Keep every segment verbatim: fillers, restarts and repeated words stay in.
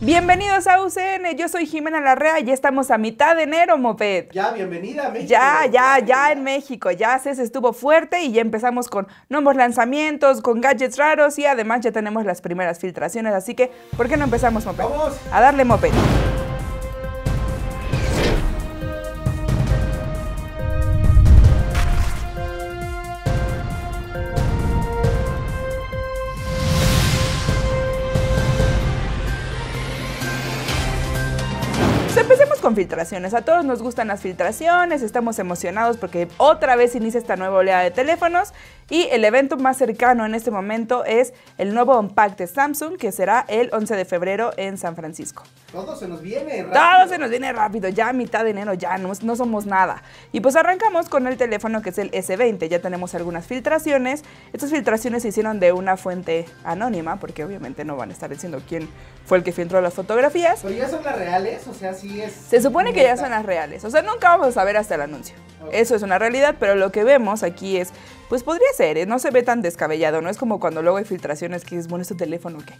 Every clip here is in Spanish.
Bienvenidos a U C N, yo soy Jimena Larrea y estamos a mitad de enero, Moped. Ya, bienvenida a México. Ya, ya, ya en México, ya se estuvo fuerte y ya empezamos con nuevos lanzamientos, con gadgets raros y además ya tenemos las primeras filtraciones, así que ¿por qué no empezamos, Moped? ¡Vamos! A darle, Moped. Con filtraciones, a todos nos gustan las filtraciones, estamos emocionados porque otra vez inicia esta nueva oleada de teléfonos y el evento más cercano en este momento es el nuevo Unpacked de Samsung que será el once de febrero en San Francisco. Todo se nos viene rápido. Todo se nos viene rápido, ya a mitad de enero, ya no, no somos nada. Y pues arrancamos con el teléfono que es el S veinte, ya tenemos algunas filtraciones, estas filtraciones se hicieron de una fuente anónima porque obviamente no van a estar diciendo quién fue el que filtró las fotografías. Pero ya son las reales, o sea, sí es... Se supone que ya son las reales, o sea, nunca vamos a saber hasta el anuncio. Okay. Eso es una realidad, pero lo que vemos aquí es, pues podría ser, ¿eh? No se ve tan descabellado, no es como cuando luego hay filtraciones que es, bueno, este teléfono, ¿qué?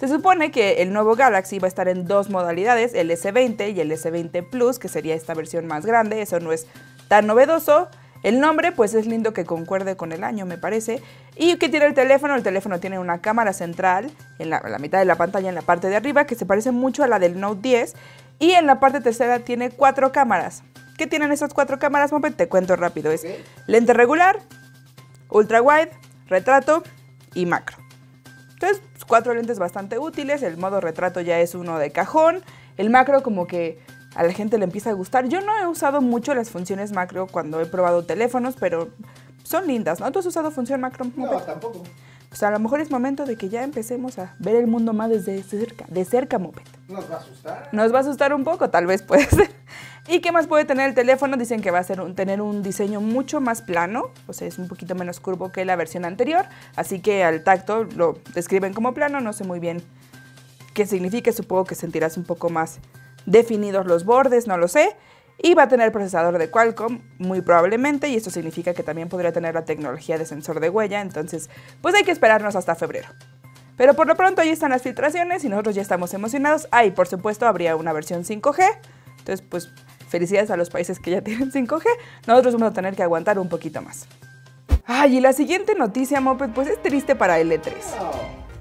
Se supone que el nuevo Galaxy va a estar en dos modalidades, el S veinte y el S veinte Plus, que sería esta versión más grande, eso no es tan novedoso. El nombre, pues es lindo que concuerde con el año, me parece. ¿Y qué tiene el teléfono? El teléfono tiene una cámara central en la, en la mitad de la pantalla, en la parte de arriba, que se parece mucho a la del Note diez. Y en la parte tercera tiene cuatro cámaras. ¿Qué tienen esas cuatro cámaras, Moped? Te cuento rápido. Es lente regular, ultra wide, retrato y macro. Entonces, cuatro lentes bastante útiles. El modo retrato ya es uno de cajón. El macro como que... a la gente le empieza a gustar. Yo no he usado mucho las funciones macro cuando he probado teléfonos, pero son lindas, ¿no? ¿Tú has usado función macro? No, no tampoco. Pues a lo mejor es momento de que ya empecemos a ver el mundo más desde cerca, de cerca, Moped. Nos va a asustar. Nos va a asustar un poco, tal vez puede ser. ¿Y qué más puede tener el teléfono? Dicen que va a ser un, tener un diseño mucho más plano, o sea, es un poquito menos curvo que la versión anterior, así que al tacto lo describen como plano, no sé muy bien qué significa, supongo que sentirás un poco más... definidos los bordes, no lo sé, y va a tener procesador de Qualcomm, muy probablemente, y esto significa que también podría tener la tecnología de sensor de huella, entonces pues hay que esperarnos hasta febrero. Pero por lo pronto ahí están las filtraciones y nosotros ya estamos emocionados. Ah, y por supuesto habría una versión cinco G, entonces pues felicidades a los países que ya tienen cinco G, nosotros vamos a tener que aguantar un poquito más. Ay, y la siguiente noticia, Moped, pues es triste para el E tres.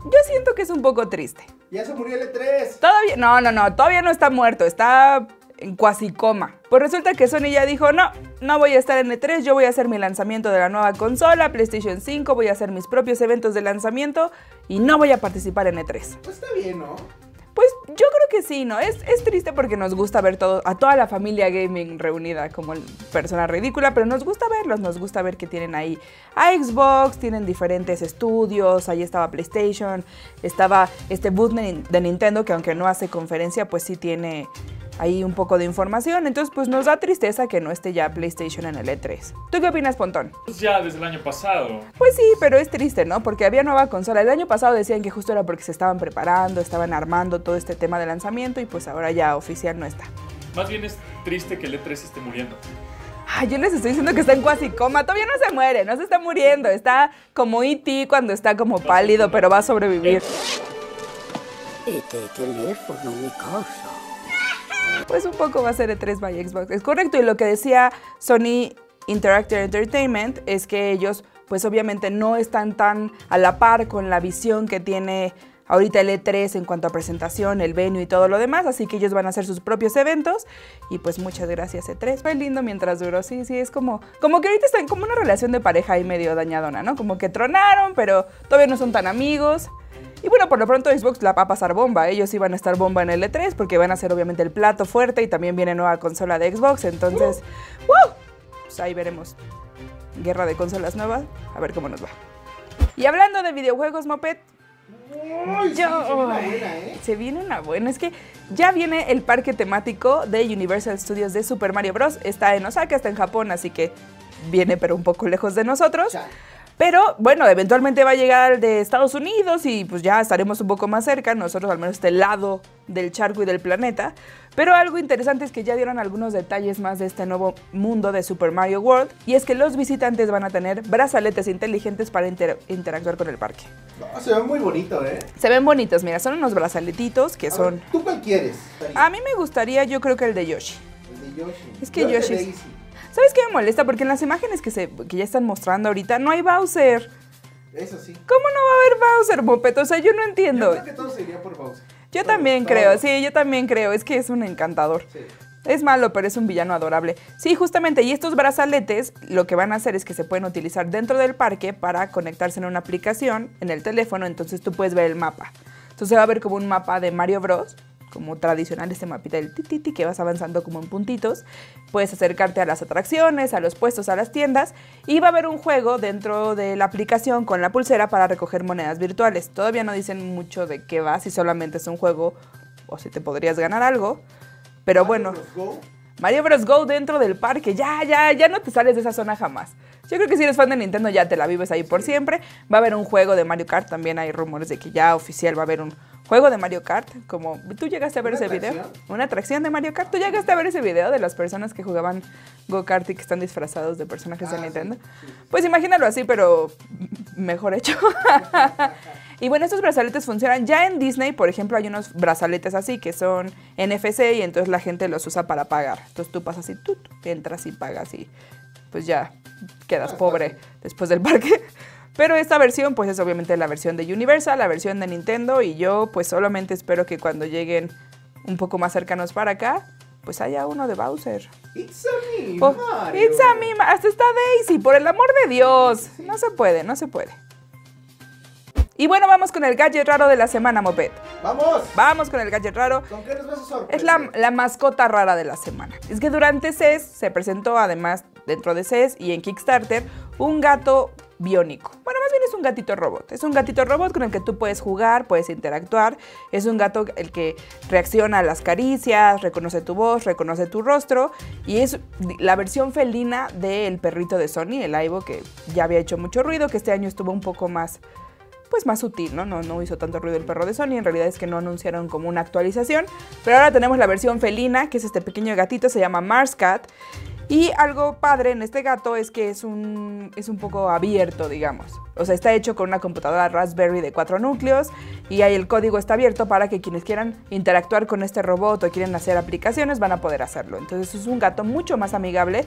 Yo siento que es un poco triste. ¡Ya se murió el E tres! Todavía, no, no, no, todavía no está muerto, está en cuasi coma. Pues resulta que Sony ya dijo, no, no voy a estar en E tres, yo voy a hacer mi lanzamiento de la nueva consola, PlayStation cinco, voy a hacer mis propios eventos de lanzamiento y no voy a participar en E tres. Pues está bien, ¿no? Pues yo creo que sí, ¿no? Es, es triste porque nos gusta ver todo, a toda la familia gaming reunida como persona ridícula, pero nos gusta verlos, nos gusta ver que tienen ahí a Xbox, tienen diferentes estudios, ahí estaba PlayStation, estaba este boot de Nintendo que aunque no hace conferencia, pues sí tiene ahí un poco de información, entonces pues nos da tristeza que no esté ya PlayStation en el E tres. ¿Tú qué opinas, Pontón? Pues ya desde el año pasado. Pues sí, pero es triste, ¿no? Porque había nueva consola. El año pasado decían que justo era porque se estaban preparando, estaban armando todo este tema de lanzamiento y pues ahora ya oficial no está. Más bien es triste que el E tres esté muriendo. Ay, yo les estoy diciendo que está en cuasi coma. Todavía no se muere, no se está muriendo. Está como E T cuando está como pálido, pero va a sobrevivir. Este teléfono, mi cosa. Pues un poco va a ser E tres by Xbox, es correcto, y lo que decía Sony Interactive Entertainment es que ellos pues obviamente no están tan a la par con la visión que tiene ahorita el E tres en cuanto a presentación, el venue y todo lo demás, así que ellos van a hacer sus propios eventos y pues muchas gracias E tres, fue lindo mientras duró, sí, sí, es como, como que ahorita están como una relación de pareja ahí medio dañadona, ¿no? Como que tronaron, pero todavía no son tan amigos. Y bueno, por lo pronto Xbox la va a pasar bomba, ellos iban a estar bomba en el E tres porque van a ser obviamente el plato fuerte y también viene nueva consola de Xbox, entonces, ¡wow! Pues ahí veremos, guerra de consolas nuevas, a ver cómo nos va. Y hablando de videojuegos, Moped, Uy, yo, sí, se, viene una buena, ¿eh? se viene una buena, es que ya viene el parque temático de Universal Studios de Super Mario Bros, está en Osaka, está en Japón, así que viene pero un poco lejos de nosotros. Ya. Pero bueno, eventualmente va a llegar de Estados Unidos y pues ya estaremos un poco más cerca, nosotros al menos este lado del charco y del planeta. Pero algo interesante es que ya dieron algunos detalles más de este nuevo mundo de Super Mario World, y es que los visitantes van a tener brazaletes inteligentes para inter interactuar con el parque. No, se ven muy bonitos, ¿eh? Se ven bonitos, mira, son unos brazaletitos que a son... Ver, ¿tú cuál quieres? A mí me gustaría, yo creo que el de Yoshi. El de Yoshi. Es que yo Yoshi... Es... ¿Sabes qué me molesta? Porque en las imágenes que, se, que ya están mostrando ahorita no hay Bowser. Eso sí. ¿Cómo no va a haber Bowser, Moped? O sea, yo no entiendo. Yo creo que todo se iría por Bowser. Yo todo, también todo. creo, sí, yo también creo. Es que es un encantador. Sí. Es malo, pero es un villano adorable. Sí, justamente, y estos brazaletes lo que van a hacer es que se pueden utilizar dentro del parque para conectarse en una aplicación, en el teléfono, entonces tú puedes ver el mapa. Entonces va a ver como un mapa de Mario Bros., como tradicional este mapita del tititi que vas avanzando como en puntitos. Puedes acercarte a las atracciones, a los puestos, a las tiendas, y va a haber un juego dentro de la aplicación con la pulsera para recoger monedas virtuales. Todavía no dicen mucho de qué va, si solamente es un juego o si te podrías ganar algo, pero bueno... Mario Bros. Go dentro del parque, ya, ya, ya no te sales de esa zona jamás. Yo creo que si eres fan de Nintendo ya te la vives ahí por siempre. Va a haber un juego de Mario Kart, también hay rumores de que ya oficial va a haber un juego de Mario Kart. Como tú llegaste a ver ese video, una atracción de Mario Kart. Tú llegaste a ver ese video de las personas que jugaban go-kart y que están disfrazados de personajes de Nintendo. Pues imagínalo así, pero mejor hecho. Y bueno, estos brazaletes funcionan, ya en Disney, por ejemplo, hay unos brazaletes así que son N F C y entonces la gente los usa para pagar. Entonces tú pasas y tú, tú entras y pagas y pues ya quedas pobre después del parque. Pero esta versión pues es obviamente la versión de Universal, la versión de Nintendo, y yo pues solamente espero que cuando lleguen un poco más cercanos para acá, pues haya uno de Bowser. It's a me, oh, Mario. It's a me, hasta está Daisy, por el amor de Dios. No se puede, no se puede. Y bueno, vamos con el gadget raro de la semana, Moped. ¡Vamos! Vamos con el gadget raro. ¿Con qué nos vas a sorprender? Es la, la mascota rara de la semana. Es que durante C E S se presentó, además, dentro de C E S y en Kickstarter, un gato biónico. Bueno, más bien es un gatito robot. Es un gatito robot con el que tú puedes jugar, puedes interactuar. Es un gato el que reacciona a las caricias, reconoce tu voz, reconoce tu rostro. Y es la versión felina del perrito de Sony, el Aibo, que ya había hecho mucho ruido, que este año estuvo un poco más... pues más sutil, ¿no? ¿no? No hizo tanto ruido el perro de Sony, en realidad es que no anunciaron como una actualización, pero ahora tenemos la versión felina, que es este pequeño gatito, se llama Marscat, y algo padre en este gato es que es un, es un poco abierto, digamos, o sea, está hecho con una computadora Raspberry de cuatro núcleos, y ahí el código está abierto para que quienes quieran interactuar con este robot o quieren hacer aplicaciones van a poder hacerlo. Entonces es un gato mucho más amigable.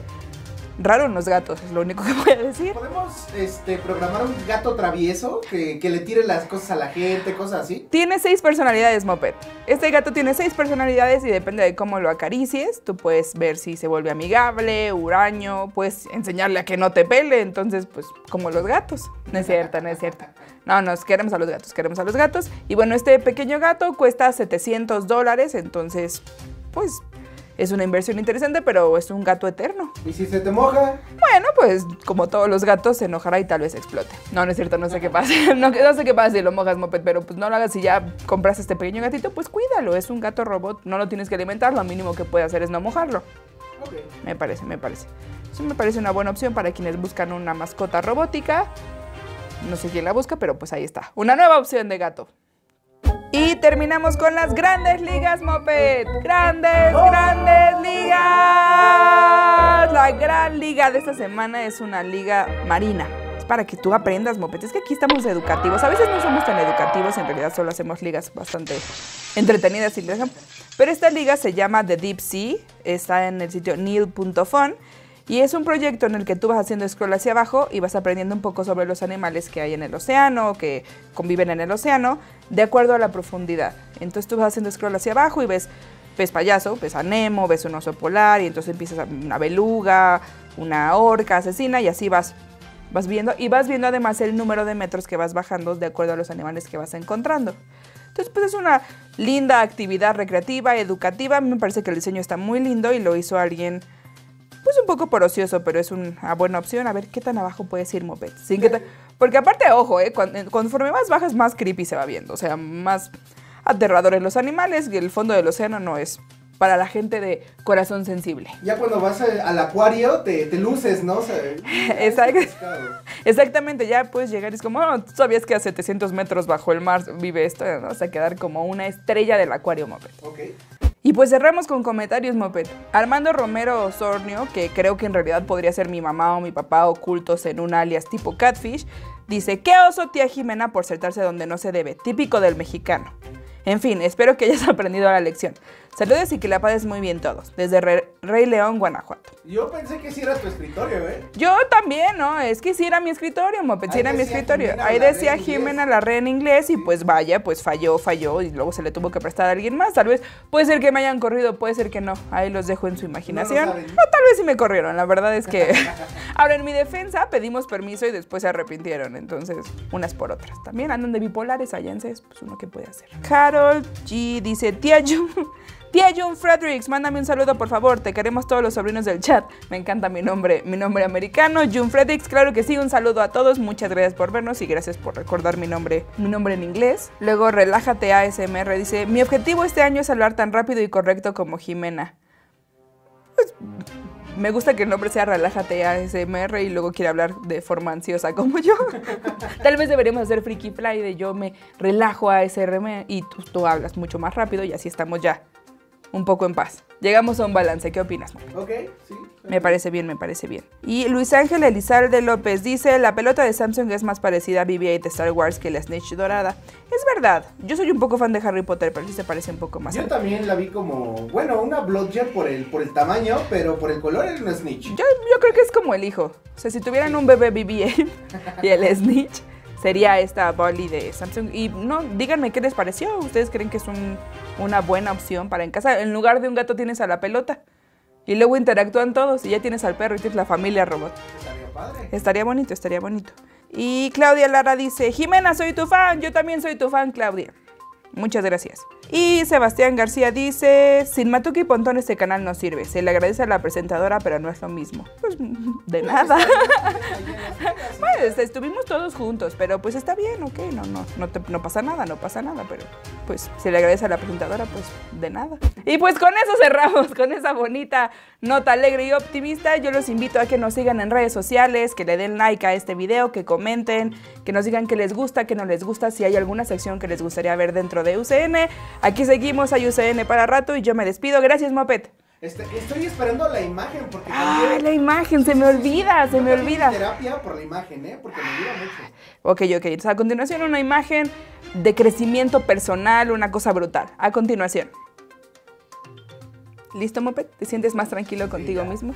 Raro en los gatos, es lo único que voy a decir. ¿Podemos este, programar un gato travieso que, que le tire las cosas a la gente, cosas así? Tiene seis personalidades, Moped. Este gato tiene seis personalidades y depende de cómo lo acaricies. Tú puedes ver si se vuelve amigable, huraño, puedes enseñarle a que no te pele. Entonces, pues, como los gatos. No es cierto, no es cierto. No, nos queremos a los gatos, queremos a los gatos. Y bueno, este pequeño gato cuesta setecientos dólares, entonces, pues... es una inversión interesante, pero es un gato eterno. ¿Y si se te moja? Bueno, pues como todos los gatos, se enojará y tal vez explote. No, no es cierto, no sé qué pasa. No, no sé qué pasa si lo mojas, Moped, pero pues no lo hagas. Si ya compras este pequeño gatito, pues cuídalo. Es un gato robot, no lo tienes que alimentar. Lo mínimo que puede hacer es no mojarlo. Okay. Me parece, me parece. Eso me parece una buena opción para quienes buscan una mascota robótica. No sé quién la busca, pero pues ahí está. Una nueva opción de gato. Y terminamos con las grandes ligas, Moped. ¡Grandes, grandes ligas! La gran liga de esta semana es una liga marina. Es para que tú aprendas, Moped. Es que aquí estamos educativos. A veces no somos tan educativos, en realidad solo hacemos ligas bastante entretenidas y dejan. Pero esta liga se llama The Deep Sea. Está en el sitio Neil punto fun. Y es un proyecto en el que tú vas haciendo scroll hacia abajo y vas aprendiendo un poco sobre los animales que hay en el océano, que conviven en el océano, de acuerdo a la profundidad. Entonces tú vas haciendo scroll hacia abajo y ves pez payaso, ves a Nemo, ves un oso polar, y entonces empiezas a una beluga, una orca asesina, y así vas, vas viendo. Y vas viendo además el número de metros que vas bajando de acuerdo a los animales que vas encontrando. Entonces, pues es una linda actividad recreativa, educativa. Me parece que el diseño está muy lindo y lo hizo alguien... pues un poco por ocioso, pero es una buena opción. A ver qué tan abajo puedes ir, Moped. Sin que te... Porque aparte, ojo, ¿eh? Conforme más bajas, más creepy se va viendo. O sea, más aterradores los animales. El fondo del océano no es para la gente de corazón sensible. Ya cuando vas a, al acuario te, te luces, ¿no? O sea, exact exactamente, ya puedes llegar y es como, oh, ¿tú sabías que a setecientos metros bajo el mar vive esto? ¿No? O sea, quedar como una estrella del acuario, Moped. Ok. Y pues cerramos con comentarios, Moped. Armando Romero Osornio, que creo que en realidad podría ser mi mamá o mi papá ocultos en un alias tipo Catfish, dice, ¿qué oso tía Jimena por sentarse donde no se debe? Típico del mexicano. En fin, espero que hayas aprendido la lección. Saludos y que la pases muy bien todos. Desde Re Rey León, Guanajuato. Yo pensé que sí era tu escritorio, ¿eh? Yo también, ¿no? Es que sí era mi escritorio, Moped. Sí era mi escritorio. Ahí decía Jimena Larrea en inglés y pues vaya, pues falló, falló y luego se le tuvo que prestar a alguien más. Tal vez puede ser que me hayan corrido, puede ser que no. Ahí los dejo en su imaginación. No, no, o tal vez sí me corrieron. La verdad es que... Ahora, en mi defensa, pedimos permiso y después se arrepintieron. Entonces, unas por otras. También andan de bipolares, allances, pues uno que puede hacer. Carol G dice, tía Jun... Tía June Fredericks, mándame un saludo por favor, te queremos todos los sobrinos del chat. Me encanta mi nombre, mi nombre americano, June Fredericks, claro que sí, un saludo a todos, muchas gracias por vernos y gracias por recordar mi nombre, mi nombre en inglés. Luego Relájate A S M R dice, mi objetivo este año es hablar tan rápido y correcto como Jimena. Pues, me gusta que el nombre sea Relájate A S M R y luego quiere hablar de forma ansiosa como yo. Tal vez deberíamos hacer Freaky Fly de yo me relajo A S M R y tú, tú hablas mucho más rápido y así estamos ya un poco en paz. Llegamos a un balance. ¿Qué opinas, Moped? Ok, sí. Me parece bien, me parece bien. Y Luis Ángel Elizalde López dice, la pelota de Samsung es más parecida a B B ocho de Star Wars que la Snitch dorada. Es verdad. Yo soy un poco fan de Harry Potter, pero sí se parece un poco más. Yo también la vi como, bueno, una Bludger por el, por el tamaño, pero por el color era una Snitch. Yo, yo creo que es como el hijo. O sea, si tuvieran un bebé B B ocho y el Snitch... Sería esta Bully de Samsung. Y no, díganme qué les pareció. ¿Ustedes creen que es un, una buena opción para en casa? En lugar de un gato tienes a la pelota. Y luego interactúan todos. Y ya tienes al perro y tienes la familia robot. Estaría padre. Estaría bonito, estaría bonito. Y Claudia Lara dice, Jimena, soy tu fan. Yo también soy tu fan, Claudia. Muchas gracias. Y Sebastián García dice, sin Matuki Pontón este canal no sirve. Se le agradece a la presentadora, pero no es lo mismo. Pues de nada. Pues estuvimos todos juntos, pero pues está bien, ok, no, no, no, te, no pasa nada, no pasa nada, pero pues se le agradece a la presentadora, pues de nada. Y pues con eso cerramos, con esa bonita nota alegre y optimista. Yo los invito a que nos sigan en redes sociales, que le den like a este video, que comenten, que nos digan qué les gusta, qué no les gusta, si hay alguna sección que les gustaría ver dentro de U C N. Aquí seguimos, hay U C N para rato y yo me despido. Gracias, Moped. Este, estoy esperando la imagen porque... ¡Ah, la imagen! Se me olvida, se me olvida. Terapia por la imagen, ¿eh? Porque me ayuda mucho. Ok, ok. Entonces, a continuación, una imagen de crecimiento personal, una cosa brutal. A continuación. ¿Listo, Moped? ¿Te sientes más tranquilo contigo mismo?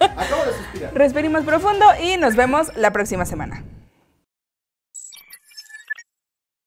Acabo de suspirar. Respiremos profundo y nos vemos la próxima semana.